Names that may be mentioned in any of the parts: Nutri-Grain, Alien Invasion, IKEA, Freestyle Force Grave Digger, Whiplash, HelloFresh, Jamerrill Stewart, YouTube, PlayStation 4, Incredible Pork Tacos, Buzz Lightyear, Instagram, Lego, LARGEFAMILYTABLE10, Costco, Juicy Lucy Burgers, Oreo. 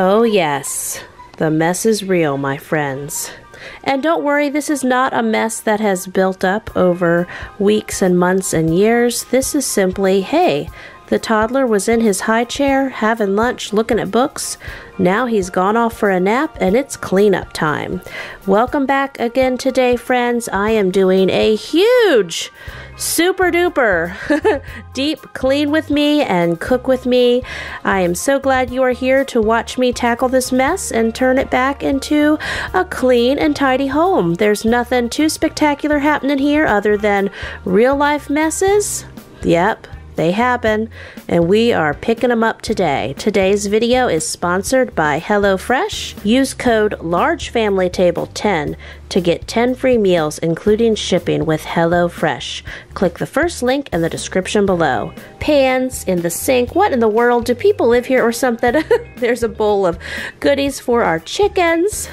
Oh yes, the mess is real, my friends. And don't worry, this is not a mess that has built up over weeks and months and years. This is simply, hey, the toddler was in his high chair, having lunch, looking at books. Now he's gone off for a nap and it's cleanup time. Welcome back again today, friends. I am doing a huge, super duper deep clean with me and cook with me. I am so glad you are here to watch me tackle this mess and turn it back into a clean and tidy home. There's nothing too spectacular happening here other than real life messes. Yep. They happen, and we are picking them up today. Today's video is sponsored by HelloFresh. Use code LARGEFAMILYTABLE10 to get 10 free meals, including shipping, with HelloFresh. Click the first link in the description below. Pans in the sink. What in the world? Do people live here or something? There's a bowl of goodies for our chickens.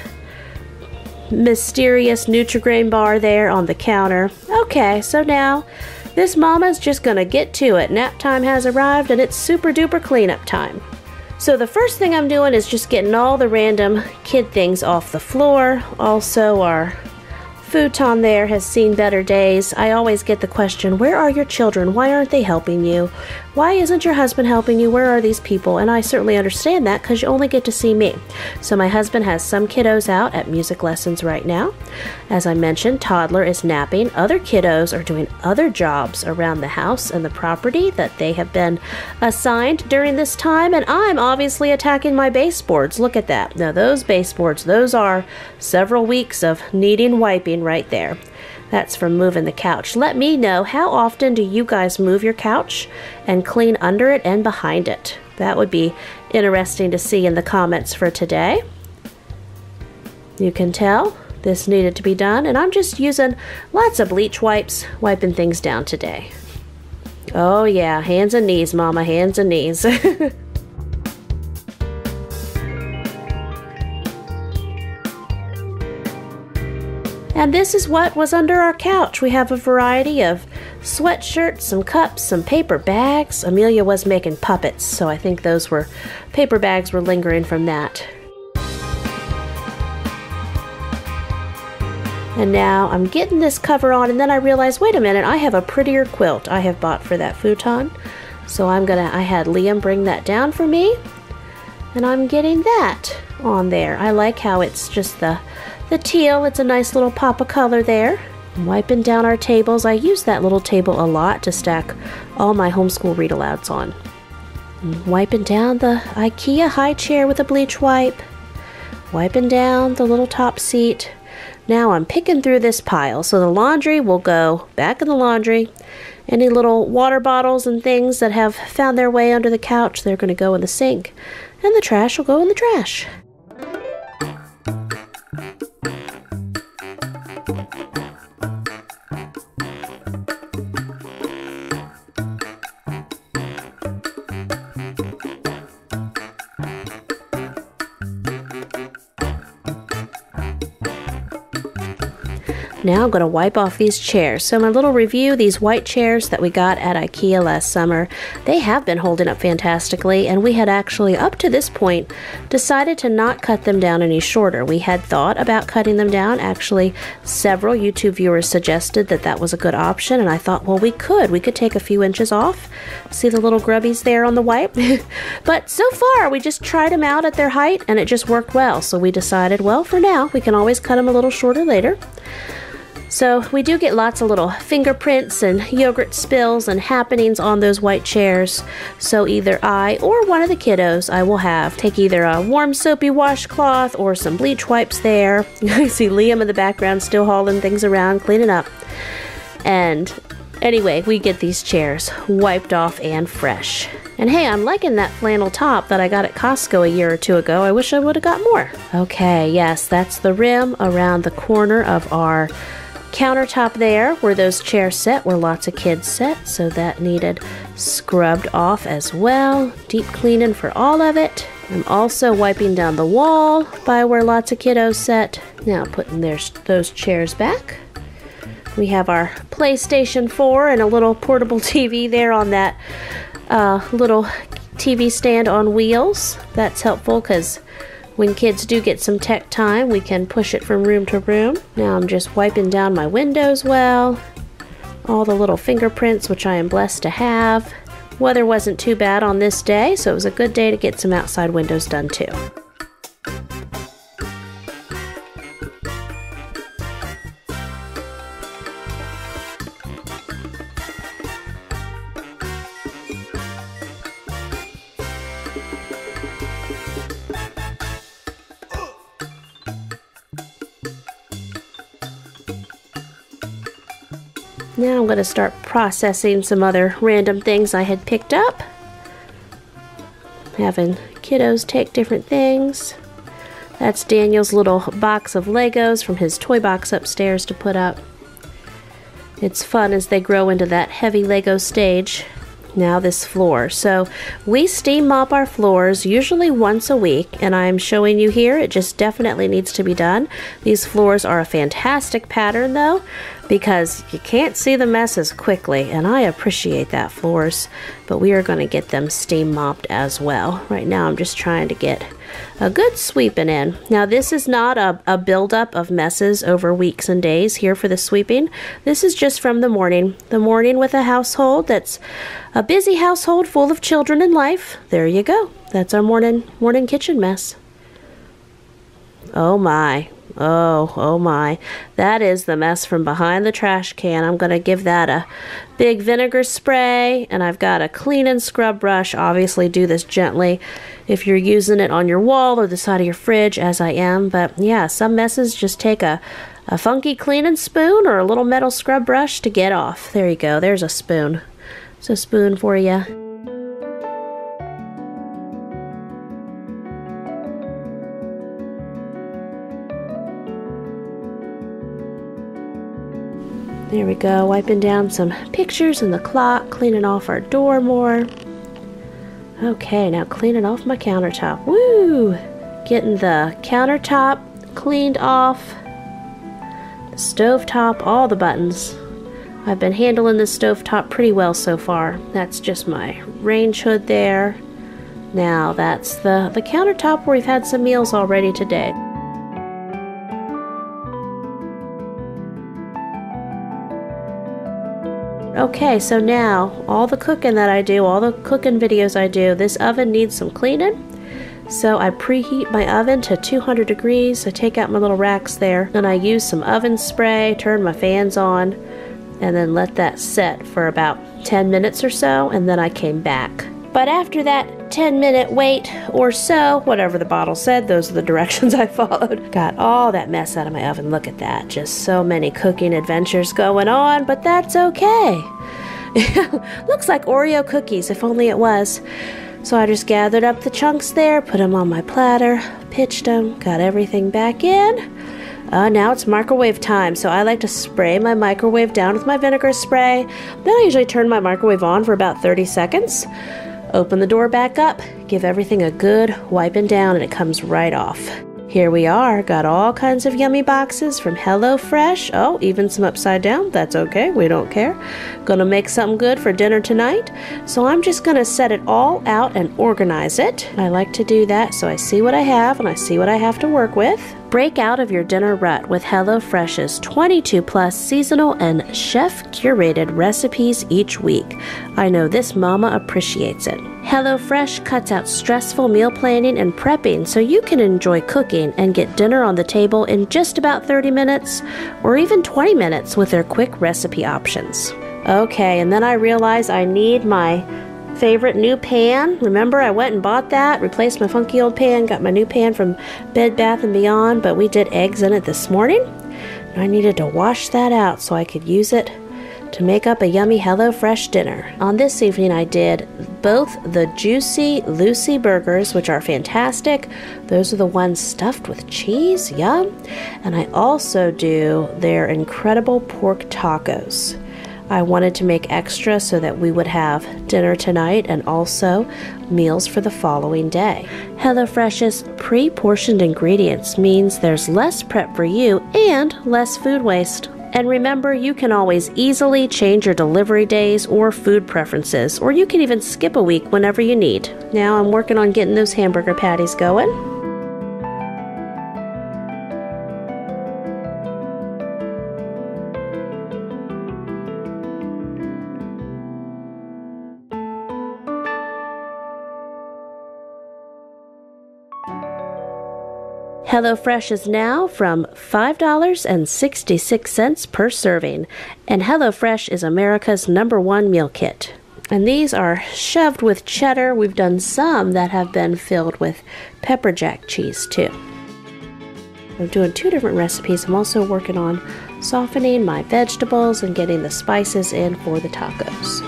Mysterious Nutri-Grain bar there on the counter. Okay, so now this mama's just gonna get to it. Nap time has arrived and it's super duper cleanup time. So the first thing I'm doing is just getting all the random kid things off the floor. Also, our futon there has seen better days. I always get the question, where are your children? Why aren't they helping you? Why isn't your husband helping you? Where are these people? And I certainly understand that, because you only get to see me. So my husband has some kiddos out at music lessons right now. As I mentioned, toddler is napping. Other kiddos are doing other jobs around the house and the property that they have been assigned during this time. And I'm obviously attacking my baseboards. Look at that. Now those baseboards, those are several weeks of needing wiping right there. That's from moving the couch. Let me know, how often do you guys move your couch and clean under it and behind it? That would be interesting to see in the comments for today. You can tell this needed to be done, and I'm just using lots of bleach wipes, wiping things down today. Oh yeah, hands and knees, mama, hands and knees. And this is what was under our couch. We have a variety of sweatshirts, some cups, some paper bags. Amelia was making puppets, so I think those were paper bags were lingering from that. And now I'm getting this cover on, and then I realized, wait a minute, I have a prettier quilt I have bought for that futon. So I had Liam bring that down for me, and I'm getting that on there. I like how it's just the teal, it's a nice little pop of color there. I'm wiping down our tables. I use that little table a lot to stack all my homeschool read alouds on. I'm wiping down the IKEA high chair with a bleach wipe. Wiping down the little top seat. Now I'm picking through this pile. So the laundry will go back in the laundry. Any little water bottles and things that have found their way under the couch, they're going to go in the sink. And the trash will go in the trash. Now I'm going to wipe off these chairs. So my little review, these white chairs that we got at IKEA last summer, they have been holding up fantastically, and we had actually up to this point decided to not cut them down any shorter. We had thought about cutting them down. Actually, several YouTube viewers suggested that that was a good option, and I thought, well, we could take a few inches off. See the little grubbies there on the wipe? But so far, we just tried them out at their height, and it just worked well. So we decided, well, for now, we can always cut them a little shorter later. So we do get lots of little fingerprints and yogurt spills and happenings on those white chairs. So either I or one of the kiddos I will have take either a warm soapy washcloth or some bleach wipes there. I see Liam in the background still hauling things around, cleaning up. And anyway, we get these chairs wiped off and fresh. And hey, I'm liking that flannel top that I got at Costco a year or two ago. I wish I would have got more. Okay, yes, that's the rim around the corner of our countertop there where those chairs set, where lots of kids set, so that needed scrubbed off as well. Deep cleaning for all of it. I'm also wiping down the wall by where lots of kiddos set. Now putting those chairs back. We have our PlayStation 4 and a little portable TV there on that little TV stand on wheels. That's helpful because when kids do get some tech time, we can push it from room to room. Now I'm just wiping down my windows well. All the little fingerprints, which I am blessed to have. Weather wasn't too bad on this day, so it was a good day to get some outside windows done too. Now I'm going to start processing some other random things I had picked up. Having kiddos take different things. That's Daniel's little box of Legos from his toy box upstairs to put up. It's fun as they grow into that heavy Lego stage. Now this floor. So we steam mop our floors usually once a week, and I'm showing you here it just definitely needs to be done. These floors are a fantastic pattern though, because you can't see the messes quickly, and I appreciate that, floors, but we are going to get them steam mopped as well. Right now I'm just trying to get a good sweeping in. Now this is not a buildup of messes over weeks and days here for the sweeping. This is just from the morning. The morning with a household that's a busy household full of children and life. There you go. That's our morning kitchen mess. Oh my. Oh my. That is the mess from behind the trash can. I'm going to give that a big vinegar spray, and I've got a clean and scrub brush. Obviously do this gently if you're using it on your wall or the side of your fridge, as I am. But yeah, some messes just take a funky cleaning spoon or a little metal scrub brush to get off. There you go. There's a spoon. It's a spoon for you. There we go, wiping down some pictures and the clock, cleaning off our door more. Okay, now cleaning off my countertop. Woo! Getting the countertop cleaned off, the stovetop, all the buttons. I've been handling this stovetop pretty well so far. That's just my range hood there. Now that's the countertop where we've had some meals already today. Okay, so now all the cooking that I do, all the cooking videos I do, this oven needs some cleaning. So I preheat my oven to 200 degrees. I take out my little racks there, and I use some oven spray, turn my fans on, and then let that set for about 10 minutes or so, and then I came back. But after that 10-minute wait or so, whatever the bottle said, those are the directions I followed. Got all that mess out of my oven. Look at that. Just so many cooking adventures going on, but that's okay. Looks like Oreo cookies, if only it was. So I just gathered up the chunks there, put them on my platter, pitched them, got everything back in. Now it's microwave time, so I like to spray my microwave down with my vinegar spray. Then I usually turn my microwave on for about 30 seconds. Open the door back up, give everything a good wiping down, and it comes right off. Here we are, got all kinds of yummy boxes from HelloFresh. Oh, even some upside down. That's okay, we don't care. Gonna make something good for dinner tonight. So I'm just gonna set it all out and organize it. I like to do that so I see what I have and I see what I have to work with. Break out of your dinner rut with HelloFresh's 22+ seasonal and chef-curated recipes each week. I know this mama appreciates it. HelloFresh cuts out stressful meal planning and prepping so you can enjoy cooking and get dinner on the table in just about 30 minutes or even 20 minutes with their quick recipe options. Okay, and then I realize I need my favorite new pan. Remember, I went and bought that, replaced my funky old pan, got my new pan from Bed Bath & Beyond, but we did eggs in it this morning. And I needed to wash that out so I could use it to make up a yummy HelloFresh dinner. On this evening I did both the Juicy Lucy Burgers, which are fantastic. Those are the ones stuffed with cheese, yum. And I also do their Incredible Pork Tacos. I wanted to make extra so that we would have dinner tonight and also meals for the following day. HelloFresh's pre-portioned ingredients means there's less prep for you and less food waste. And remember, you can always easily change your delivery days or food preferences, or you can even skip a week whenever you need. Now I'm working on getting those hamburger patties going. HelloFresh is now from $5.66 per serving, and HelloFresh is America's #1 meal kit. And these are shoved with cheddar. We've done some that have been filled with pepper jack cheese too. I'm doing two different recipes. I'm also working on softening my vegetables and getting the spices in for the tacos.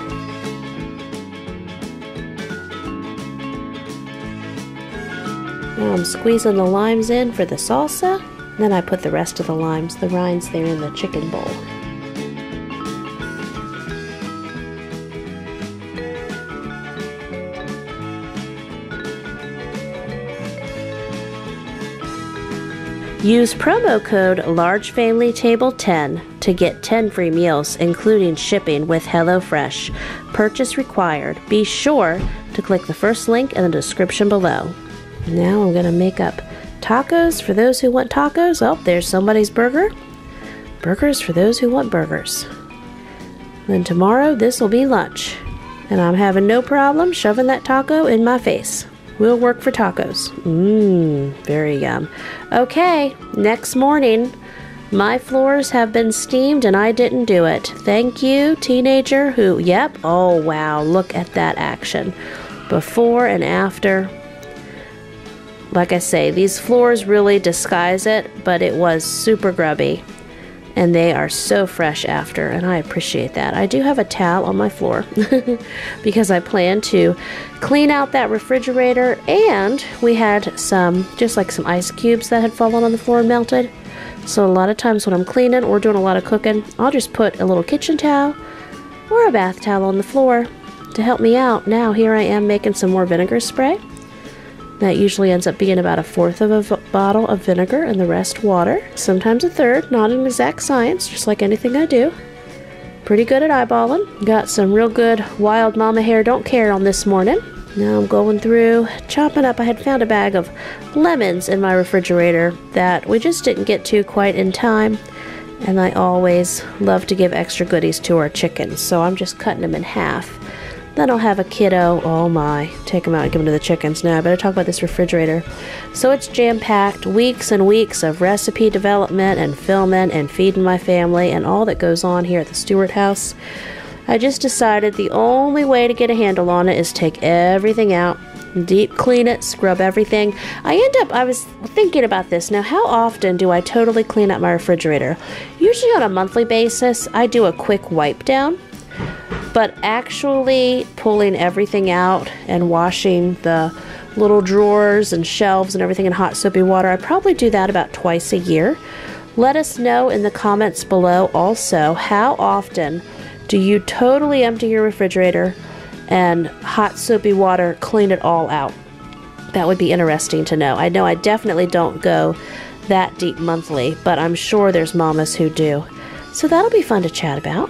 Now I'm squeezing the limes in for the salsa, then I put the rest of the limes, the rinds there in the chicken bowl. Use promo code LARGEFAMILYTABLE10 to get 10 free meals, including shipping with HelloFresh. Purchase required. Be sure to click the first link in the description below. Now I'm going to make up tacos for those who want tacos. Oh, there's somebody's burger. Burgers for those who want burgers. Then tomorrow this will be lunch. And I'm having no problem shoving that taco in my face. We'll work for tacos. Mmm, very yum. Okay, next morning. My floors have been steamed and I didn't do it. Thank you, teenager who, yep. Oh, wow, look at that action. Before and after. Like I say, these floors really disguise it, but it was super grubby. And they are so fresh after, and I appreciate that. I do have a towel on my floor because I plan to clean out that refrigerator, and we had just like some ice cubes that had fallen on the floor and melted. So a lot of times when I'm cleaning or doing a lot of cooking, I'll just put a little kitchen towel or a bath towel on the floor to help me out. Now here I am making some more vinegar spray. That usually ends up being about 1/4 of a bottle of vinegar and the rest water. Sometimes a third, not an exact science, just like anything I do. Pretty good at eyeballing. Got some real good wild mama hair don't care on this morning. Now I'm going through, chopping up. I had found a bag of lemons in my refrigerator that we just didn't get to quite in time. And I always love to give extra goodies to our chickens, so I'm just cutting them in half. Then I'll have a kiddo, oh my, take them out and give them to the chickens. Now I better talk about this refrigerator. So it's jam-packed, weeks and weeks of recipe development and filming and feeding my family and all that goes on here at the Stewart house. I just decided the only way to get a handle on it is take everything out, deep clean it, scrub everything. I was thinking about this. Now, how often do I totally clean up my refrigerator? Usually on a monthly basis, I do a quick wipe down. But actually pulling everything out and washing the little drawers and shelves and everything in hot soapy water, I probably do that about twice a year. Let us know in the comments below also, how often do you totally empty your refrigerator and hot soapy water clean it all out? That would be interesting to know I definitely don't go that deep monthly, but I'm sure there's mamas who do. So that'll be fun to chat about.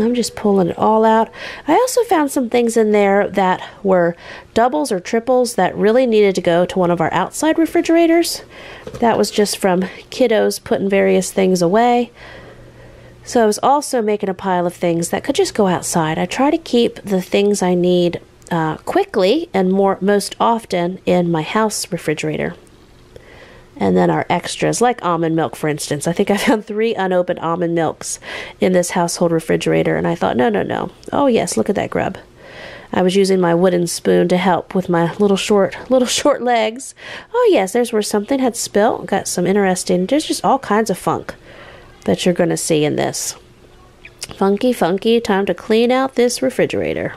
I'm just pulling it all out. I also found some things in there that were doubles or triples that really needed to go to one of our outside refrigerators. That was just from kiddos putting various things away. So I was also making a pile of things that could just go outside. I try to keep the things I need quickly and most often in my house refrigerator. And then our extras, like almond milk, for instance. I think I found 3 unopened almond milks in this household refrigerator, and I thought, no. Oh, yes, look at that grub. I was using my wooden spoon to help with my little short legs. Oh, yes, there's where something had spilt. Got some interesting, there's just all kinds of funk that you're going to see in this. Funky, funky, time to clean out this refrigerator.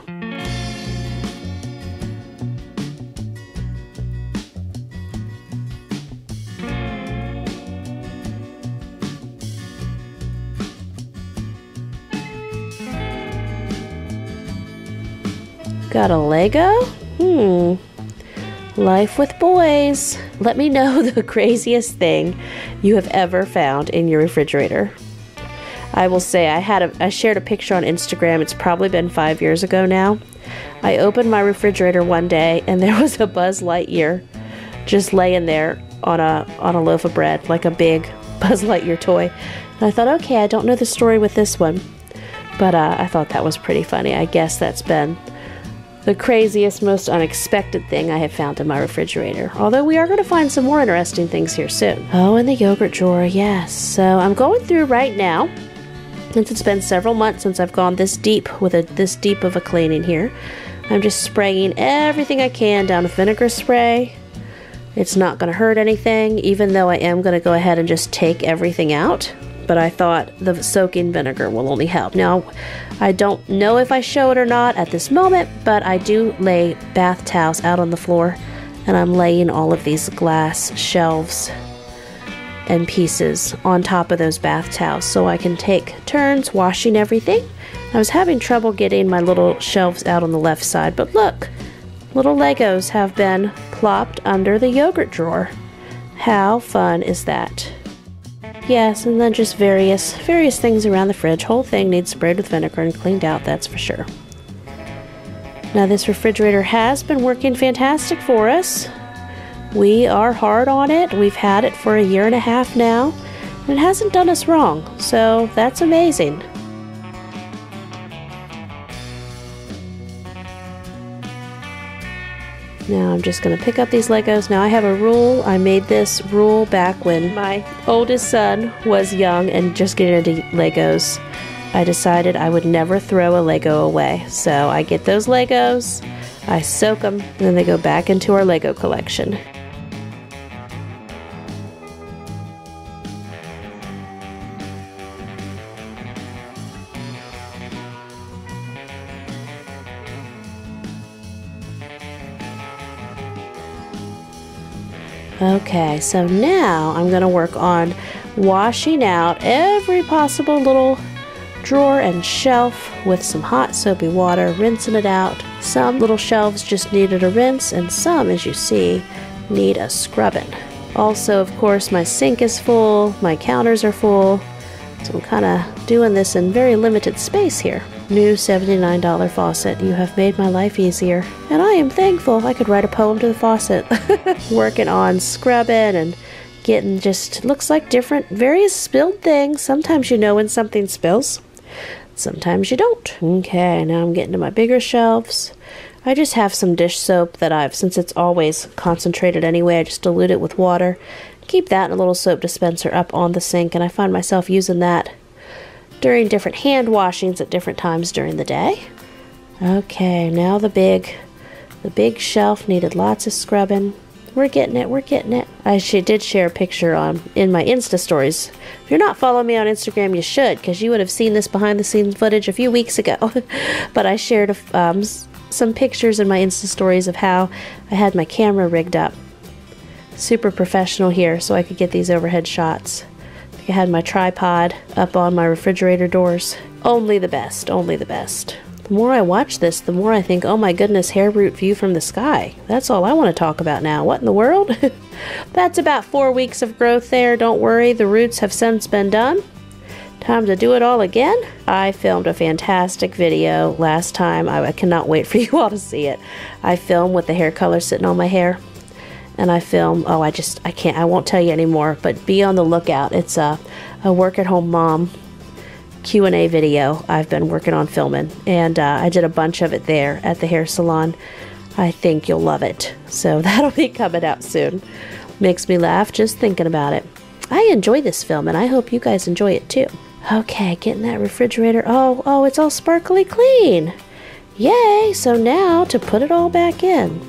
Got a Lego? Life with boys. Let me know the craziest thing you have ever found in your refrigerator. I will say I shared a picture on Instagram. It's probably been 5 years ago now. I opened my refrigerator one day and there was a Buzz Lightyear just laying there on a loaf of bread, like a big Buzz Lightyear toy. And I thought, okay, I don't know the story with this one, but I thought that was pretty funny. I guess that's been the craziest, most unexpected thing I have found in my refrigerator. Although we are going to find some more interesting things here soon. Oh, and the yogurt drawer, yes. So I'm going through right now, since it's been several months since I've gone this deep with this deep of a clean in here. I'm just spraying everything I can down with vinegar spray. It's not going to hurt anything, even though I am going to go ahead and just take everything out. But I thought the soaking vinegar will only help. Now, I don't know if I show it or not at this moment, but I do lay bath towels out on the floor, and I'm laying all of these glass shelves and pieces on top of those bath towels so I can take turns washing everything. I was having trouble getting my little shelves out on the left side, but look, little Legos have been plopped under the yogurt drawer. How fun is that? Yes, and then just various things around the fridge. Whole thing needs sprayed with vinegar and cleaned out, that's for sure. Now this refrigerator has been working fantastic for us. We are hard on it. We've had it for 1.5 years now, and it hasn't done us wrong, so that's amazing. Now I'm just going to pick up these Legos. Now I have a rule. I made this rule back when my oldest son was young and just getting into Legos. I decided I would never throw a Lego away. So I get those Legos, I soak them, and then they go back into our Lego collection. Okay, so now I'm going to work on washing out every possible little drawer and shelf with some hot soapy water, rinsing it out. Some little shelves just needed a rinse, and some, as you see, need a scrubbing. Also, of course, my sink is full, my counters are full, so I'm kind of doing this in very limited space here. New $79 faucet, you have made my life easier. And I am thankful. I could write a poem to the faucet. Working on scrubbing and getting just, looks like various spilled things. Sometimes you know when something spills, sometimes you don't. Okay, now I'm getting to my bigger shelves. I just have some dish soap that since it's always concentrated anyway, I just dilute it with water. Keep that in a little soap dispenser up on the sink, and I find myself using that during different hand washings at different times during the day. Okay, now the big shelf needed lots of scrubbing. We're getting it. I did share a picture in my Insta stories. If you're not following me on Instagram, you should, because you would have seen this behind the scenes footage a few weeks ago. But I shared some pictures in my Insta stories of how I had my camera rigged up. Super professional here, so I could get these overhead shots. I had my tripod up on my refrigerator doors. Only the best, only the best. The more I watch this, the more I think, oh my goodness, hair root view from the sky. That's all I want to talk about now. What in the world? That's about 4 weeks of growth there. Don't worry, the roots have since been done. Time to do it all again. I filmed a fantastic video last time. I cannot wait for you all to see it. I filmed with the hair color sitting on my hair. And I film, oh, I won't tell you anymore, but be on the lookout. It's a work-at-home mom Q&A video I've been working on filming. And I did a bunch of it there at the hair salon. I think you'll love it. So that'll be coming out soon. Makes me laugh just thinking about it. I enjoy this film, and I hope you guys enjoy it too. Okay, getting that refrigerator. Oh, it's all sparkly clean. Yay, so now to put it all back in.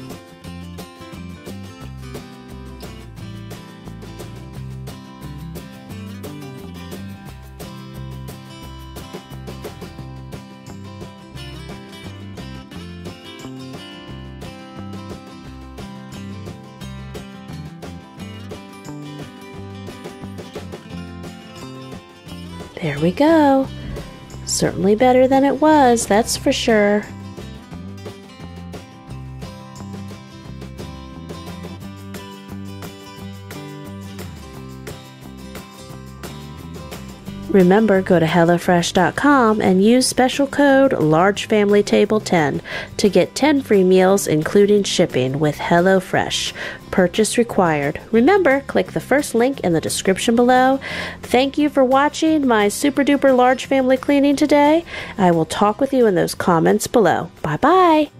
There we go. Certainly better than it was, that's for sure. Remember, go to HelloFresh.com and use special code LARGEFAMILYTABLE10 to get 10 free meals including shipping with HelloFresh. Purchase required. Remember, click the first link in the description below. Thank you for watching my super duper large family cleaning today. I will talk with you in those comments below. Bye bye!